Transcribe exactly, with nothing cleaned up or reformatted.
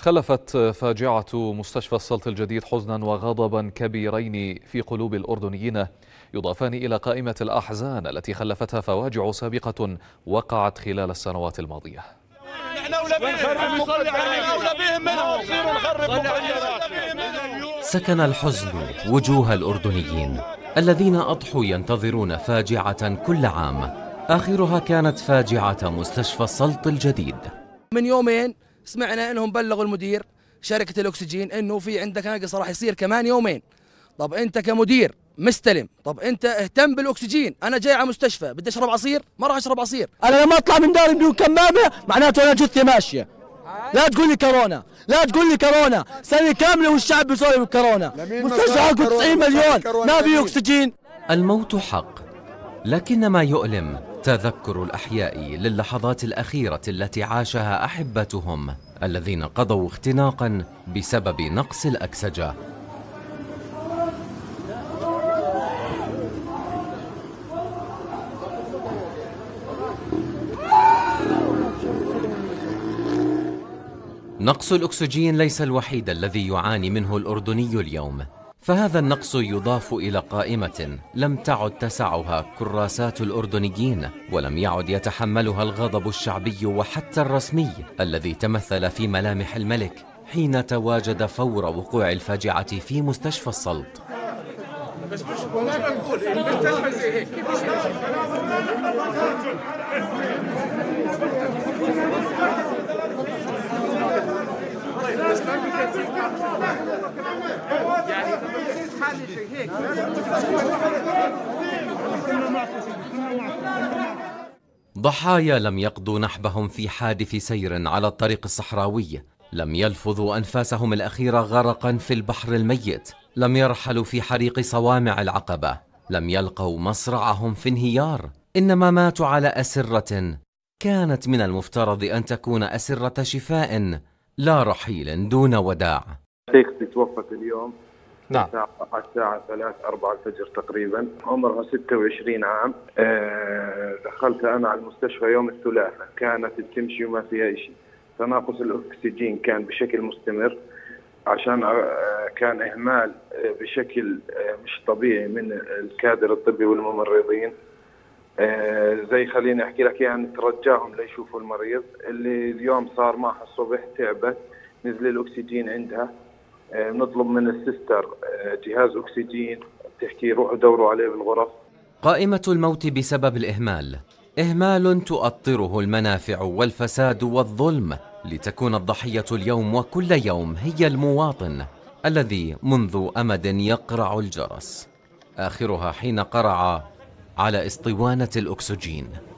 خلفت فاجعة مستشفى السلط الجديد حزنا وغضبا كبيرين في قلوب الأردنيين، يضافان إلى قائمة الأحزان التي خلفتها فواجع سابقة وقعت خلال السنوات الماضية. سكن الحزن وجوه الأردنيين الذين أضحوا ينتظرون فاجعة كل عام، آخرها كانت فاجعة مستشفى السلط الجديد. من يومين سمعنا انهم بلغوا المدير شركة الأكسجين انه في عندك نقص راح يصير كمان يومين. طب انت كمدير مستلم، طب انت اهتم بالاكسجين. انا جاي على مستشفى بدي اشرب عصير، ما راح اشرب عصير. انا لما اطلع من داري بدون كمامه معناته انا جثتي ماشيه. لا تقول لي كورونا، لا تقول لي كورونا، سنه كامله والشعب بيصاب بكورونا. مستشفى حقه تسعين مليون ما في اكسجين. الموت حق، لكن ما يؤلم تذكر الأحياء للحظات الأخيرة التي عاشها أحبتهم الذين قضوا اختناقا بسبب نقص الأكسجة. نقص الأكسجين ليس الوحيد الذي يعاني منه الأردني اليوم، فهذا النقص يضاف إلى قائمة لم تعد تسعها كراسات الأردنيين، ولم يعد يتحملها الغضب الشعبي وحتى الرسمي الذي تمثل في ملامح الملك حين تواجد فور وقوع الفاجعة في مستشفى السلط. ضحايا لم يقضوا نحبهم في حادث سير على الطريق الصحراوي، لم يلفظوا أنفاسهم الأخيرة غرقا في البحر الميت، لم يرحلوا في حريق صوامع العقبة، لم يلقوا مصرعهم في انهيار، إنما ماتوا على أسرة كانت من المفترض أن تكون أسرة شفاء لا رحيل دون وداع. شيختي توفت اليوم. نعم. على الساعة ثلاثة أربعة الفجر تقريبا، عمرها ستة وعشرين عام. أه دخلت أنا على المستشفى يوم الثلاثاء، كانت تمشي وما فيها شيء. تناقص الأكسجين كان بشكل مستمر، عشان كان إهمال بشكل مش طبيعي من الكادر الطبي والممرضين. أه زي خليني أحكي لك يعني ترجعهم ليشوفوا المريض. اللي اليوم صار معها الصبح تعبت، نزل الأكسجين عندها، نطلب من السيستر جهاز أكسجين، تحكي روحوا دوروا عليه بالغرف. قائمة الموت بسبب الإهمال، إهمال تؤطره المنافع والفساد والظلم لتكون الضحية اليوم وكل يوم هي المواطن الذي منذ أمد يقرع الجرس، آخرها حين قرع على اسطوانة الأكسجين.